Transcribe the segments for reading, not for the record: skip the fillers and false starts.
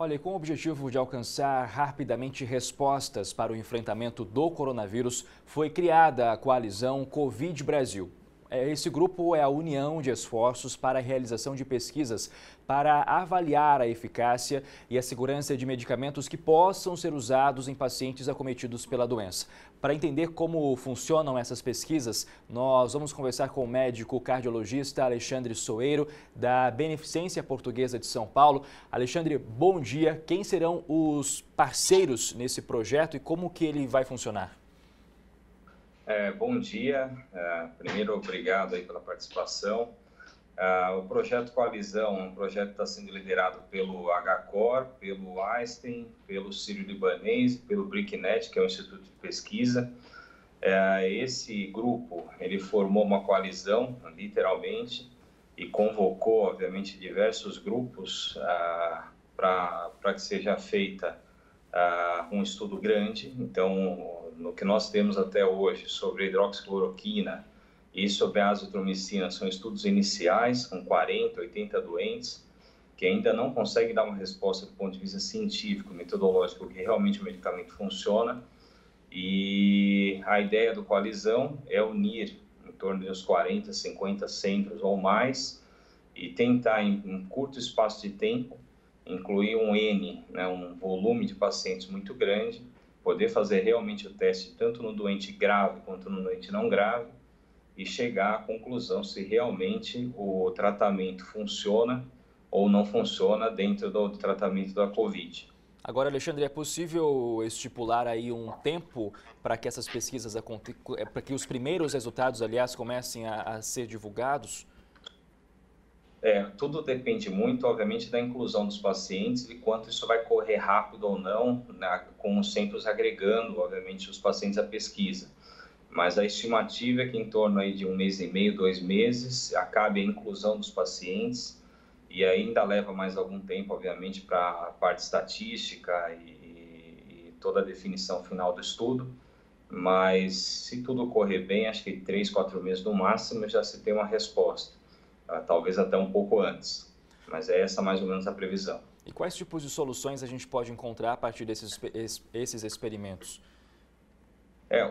Olha, e com o objetivo de alcançar rapidamente respostas para o enfrentamento do coronavírus, foi criada a Coalizão Covid Brasil. Esse grupo é a união de esforços para a realização de pesquisas para avaliar a eficácia e a segurança de medicamentos que possam ser usados em pacientes acometidos pela doença. Para entender como funcionam essas pesquisas, nós vamos conversar com o médico cardiologista Alexandre Soeiro, da Beneficência Portuguesa de São Paulo. Alexandre, bom dia. Quem serão os parceiros nesse projeto e como que ele vai funcionar? Bom dia. Primeiro, obrigado aí pela participação. O projeto Coalizão, um projeto que está sendo liderado pelo H-Cor, pelo Einstein, pelo Sírio-Libanês, pelo BrickNet, que é um instituto de pesquisa. Esse grupo, ele formou uma coalizão, literalmente, e convocou, obviamente, diversos grupos para que seja feita um estudo grande. Então, no que nós temos até hoje sobre hidroxicloroquina e sobre a azitromicina, são estudos iniciais com 40, 80 doentes que ainda não conseguem dar uma resposta do ponto de vista científico, metodológico, que realmente o medicamento funciona. E a ideia do Coalizão é unir em torno de uns 40, 50 centros ou mais e tentar, em um curto espaço de tempo, incluir um N, né, um volume de pacientes muito grande, poder fazer realmente o teste tanto no doente grave quanto no doente não grave e chegar à conclusão se realmente o tratamento funciona ou não funciona dentro do tratamento da Covid. Agora, Alexandre, é possível estipular aí um tempo para que essas pesquisas aconteçam, para que os primeiros resultados, aliás, comecem a ser divulgados? Tudo depende muito, obviamente, da inclusão dos pacientes e quanto isso vai correr rápido ou não, né, com os centros agregando, obviamente, os pacientes à pesquisa. Mas a estimativa é que em torno aí de um mês e meio, 2 meses, acabe a inclusão dos pacientes e ainda leva mais algum tempo, obviamente, para a parte estatística e toda a definição final do estudo. Mas se tudo correr bem, acho que 3, 4 meses no máximo já se tem uma resposta. Talvez até um pouco antes, mas é essa mais ou menos a previsão. E quais tipos de soluções a gente pode encontrar a partir desses experimentos?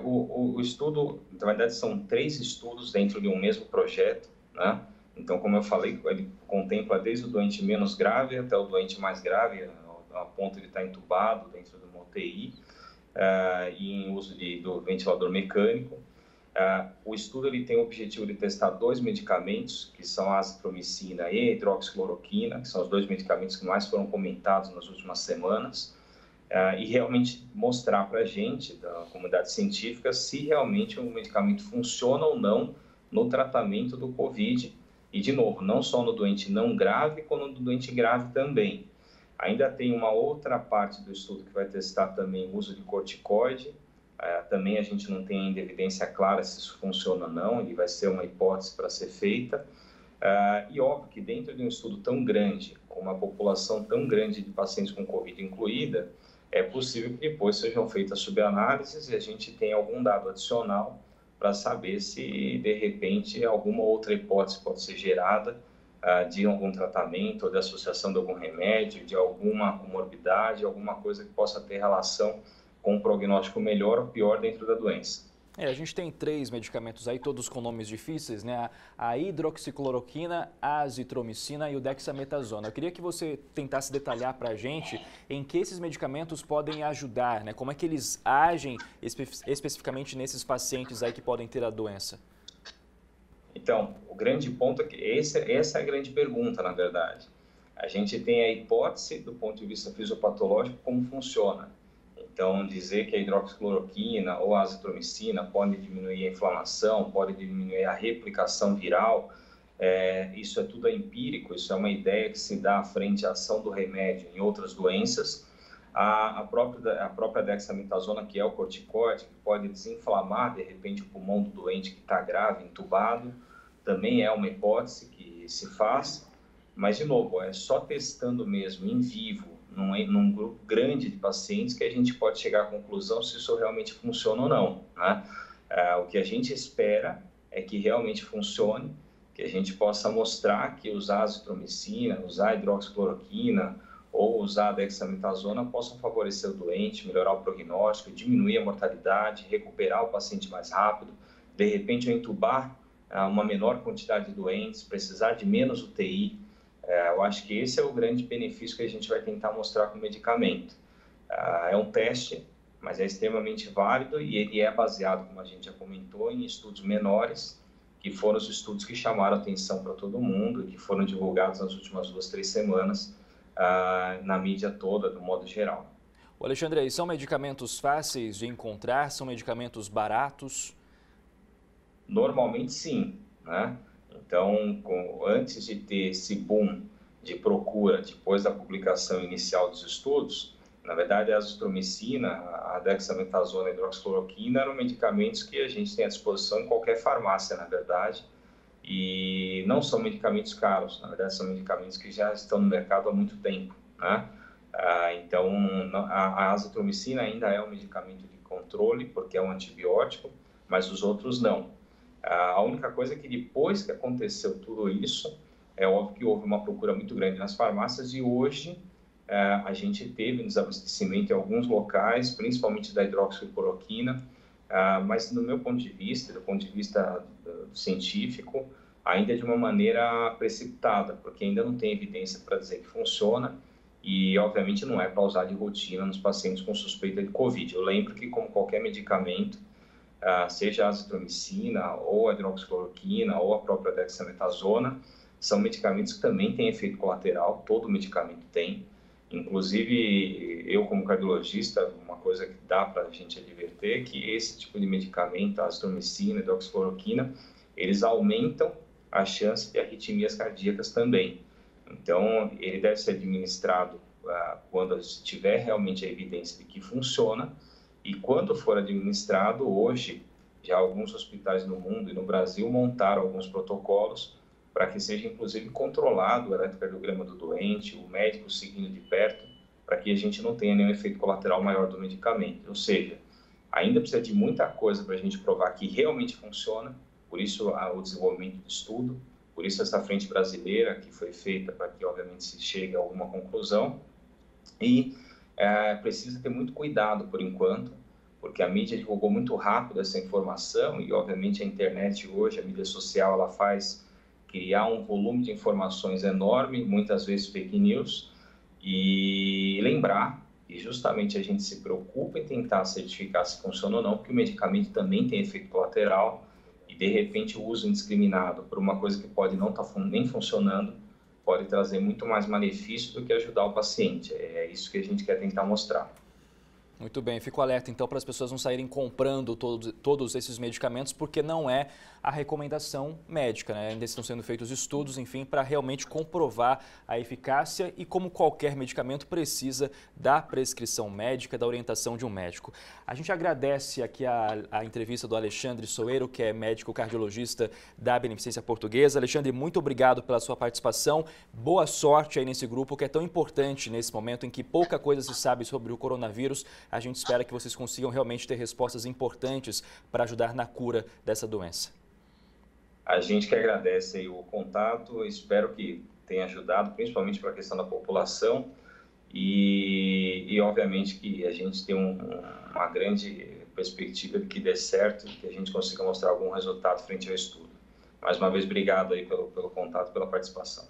O estudo, na verdade, são 3 estudos dentro de um mesmo projeto, né? Então, como eu falei, ele contempla desde o doente menos grave até o doente mais grave, a ponto de estar entubado dentro de uma UTI, e em uso do ventilador mecânico. O estudo ele tem o objetivo de testar 2 medicamentos, que são a azitromicina e a hidroxicloroquina, que são os 2 medicamentos que mais foram comentados nas últimas semanas, e realmente mostrar para a gente, da comunidade científica, se realmente o medicamento funciona ou não no tratamento do Covid. E, de novo, não só no doente não grave, como no doente grave também. Ainda tem uma outra parte do estudo que vai testar também o uso de corticoide. Também a gente não tem ainda evidência clara se isso funciona ou não, ele vai ser uma hipótese para ser feita. E óbvio que dentro de um estudo tão grande, com uma população tão grande de pacientes com Covid incluída, é possível que depois sejam feitas subanálises e a gente tenha algum dado adicional para saber se, de repente, alguma outra hipótese pode ser gerada de algum tratamento, ou de associação de algum remédio, de alguma comorbidade, alguma coisa que possa ter relação com um prognóstico melhor ou pior dentro da doença. A gente tem 3 medicamentos aí, todos com nomes difíceis, né? A hidroxicloroquina, a azitromicina e o dexametasona. Eu queria que você tentasse detalhar para a gente em que esses medicamentos podem ajudar, né? Como é que eles agem especificamente nesses pacientes aí que podem ter a doença? Então, o grande ponto é que essa é a grande pergunta, na verdade. A gente tem a hipótese, do ponto de vista fisiopatológico, como funciona. Então, dizer que a hidroxicloroquina ou a azitromicina pode diminuir a inflamação, pode diminuir a replicação viral, isso é tudo empírico, isso é uma ideia que se dá frente à ação do remédio em outras doenças. A própria dexametasona, que é o corticoide, que pode desinflamar, de repente, o pulmão do doente que está grave, entubado, também é uma hipótese que se faz. Mas, de novo, é só testando mesmo, em vivo, num grupo grande de pacientes, que a gente pode chegar à conclusão se isso realmente funciona ou não, né? O que a gente espera é que realmente funcione, que a gente possa mostrar que usar azitromicina, usar hidroxicloroquina ou usar a dexametasona possam favorecer o doente, melhorar o prognóstico, diminuir a mortalidade, recuperar o paciente mais rápido, de repente eu entubar uma menor quantidade de doentes, precisar de menos UTI. Eu acho que esse é o grande benefício que a gente vai tentar mostrar com o medicamento. É um teste, mas é extremamente válido e ele é baseado, como a gente já comentou, em estudos menores, que foram os estudos que chamaram atenção para todo mundo, que foram divulgados nas últimas 2, 3 semanas na mídia toda, do modo geral. O Alexandre, são medicamentos fáceis de encontrar? São medicamentos baratos? Normalmente sim, né? Então, antes de ter esse boom de procura, depois da publicação inicial dos estudos, na verdade, a azitromicina, a dexametasona e a hidroxicloroquina eram medicamentos que a gente tem à disposição em qualquer farmácia, na verdade, e não são medicamentos caros, na verdade, são medicamentos que já estão no mercado há muito tempo, né? Então, a azitromicina ainda é um medicamento de controle, porque é um antibiótico, mas os outros não. A única coisa é que depois que aconteceu tudo isso, é óbvio que houve uma procura muito grande nas farmácias e hoje a gente teve um desabastecimento em alguns locais, principalmente da hidroxicloroquina, mas no meu ponto de vista, do ponto de vista científico, ainda de uma maneira precipitada, porque ainda não tem evidência para dizer que funciona e, obviamente, não é para usar de rotina nos pacientes com suspeita de Covid. Eu lembro que, como qualquer medicamento, seja a azitromicina ou a hidroxicloroquina ou a própria dexametasona, são medicamentos que também têm efeito colateral, todo medicamento tem. Inclusive, eu como cardiologista, uma coisa que dá para a gente adverter é que esse tipo de medicamento, a azitromicina, a hidroxicloroquina, eles aumentam a chance de arritmias cardíacas também. Então, ele deve ser administrado quando tiver realmente a evidência de que funciona. E quando for administrado, hoje, já alguns hospitais no mundo e no Brasil montaram alguns protocolos para que seja, inclusive, controlado o eletrocardiograma do doente, o médico seguindo de perto, para que a gente não tenha nenhum efeito colateral maior do medicamento. Ou seja, ainda precisa de muita coisa para a gente provar que realmente funciona, por isso o desenvolvimento do estudo, por isso essa frente brasileira que foi feita para que, obviamente, se chegue a alguma conclusão. E precisa ter muito cuidado por enquanto, porque a mídia divulgou muito rápido essa informação e, obviamente, a internet hoje, a mídia social, ela faz criar um volume de informações enorme, muitas vezes fake news, e lembrar que justamente a gente se preocupa em tentar certificar se funciona ou não, porque o medicamento também tem efeito colateral e, de repente, o uso indiscriminado por uma coisa que pode não estar nem funcionando pode trazer muito mais malefício do que ajudar o paciente. É isso que a gente quer tentar mostrar. Muito bem, fico alerta então para as pessoas não saírem comprando todos esses medicamentos, porque não é a recomendação médica, né? Ainda estão sendo feitos estudos, enfim, para realmente comprovar a eficácia e, como qualquer medicamento, precisa da prescrição médica, da orientação de um médico. A gente agradece aqui a entrevista do Alexandre Soeiro, que é médico cardiologista da Beneficência Portuguesa. Alexandre, muito obrigado pela sua participação. Boa sorte aí nesse grupo que é tão importante nesse momento em que pouca coisa se sabe sobre o coronavírus. A gente espera que vocês consigam realmente ter respostas importantes para ajudar na cura dessa doença. A gente que agradece aí o contato, espero que tenha ajudado, principalmente para a questão da população e obviamente que a gente tem uma grande perspectiva de que dê certo, que a gente consiga mostrar algum resultado frente ao estudo. Mais uma vez, obrigado aí pelo contato, pela participação.